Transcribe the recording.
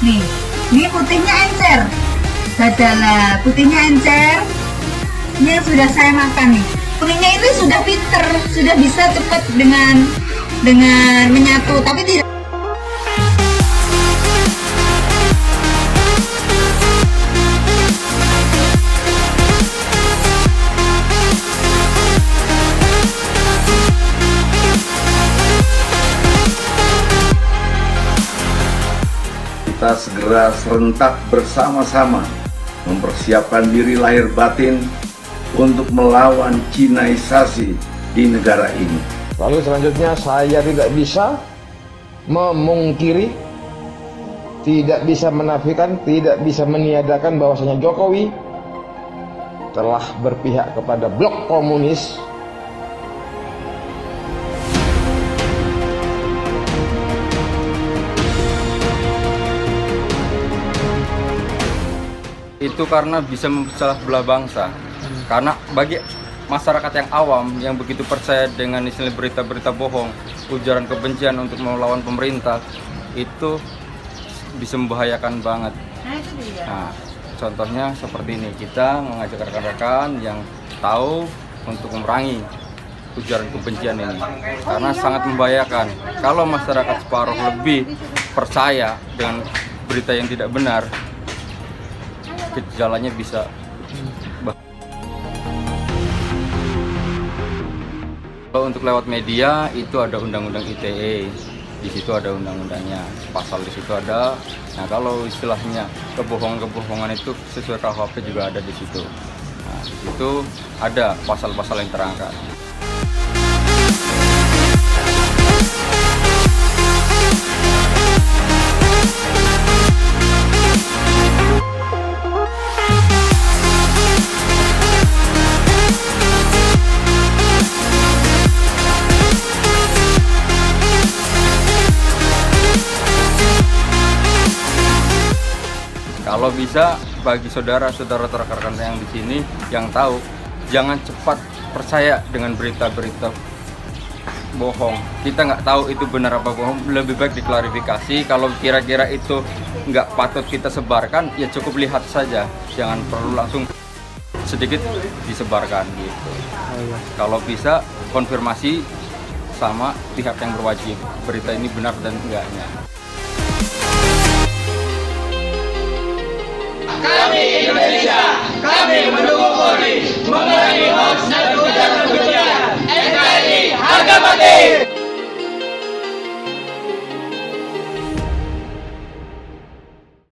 nih. Ini putihnya encer. Adalah putihnya encer. Ini yang sudah saya makan nih. Kuningnya ini sudah pinter, sudah bisa cepat dengan menyatu, tapi tidak. Kita segera serentak bersama-sama mempersiapkan diri lahir batin untuk melawan Cinaisasi di negara ini. Lalu selanjutnya, saya tidak bisa memungkiri, tidak bisa menafikan, tidak bisa meniadakan bahwasanya Jokowi telah berpihak kepada blok komunis. Itu karena bisa memecah belah bangsa. Karena bagi masyarakat yang awam yang begitu percaya dengan istilah berita-berita bohong, ujaran kebencian untuk melawan pemerintah, itu bisa membahayakan banget. Nah, contohnya seperti ini, kita mengajak rekan-rekan yang tahu untuk memerangi ujaran kebencian ini, karena sangat membahayakan. Kalau masyarakat separuh lebih percaya dengan berita yang tidak benar, gejalanya bisa untuk lewat media itu ada undang-undang ITE, di situ ada undang-undangnya, pasal di situ ada. Nah, kalau istilahnya kebohongan-kebohongan itu sesuai KUHP juga ada di situ. Nah, itu ada pasal-pasal yang terangkat. Kalau bisa, bagi saudara-saudara rekan-rekan yang di sini yang tahu, jangan cepat percaya dengan berita-berita bohong. Kita nggak tahu itu benar apa bohong, lebih baik diklarifikasi. Kalau kira-kira itu nggak patut kita sebarkan, ya cukup lihat saja. Jangan perlu langsung sedikit disebarkan gitu. Kalau bisa, konfirmasi sama pihak yang berwajib berita ini benar dan enggaknya. Kami Indonesia.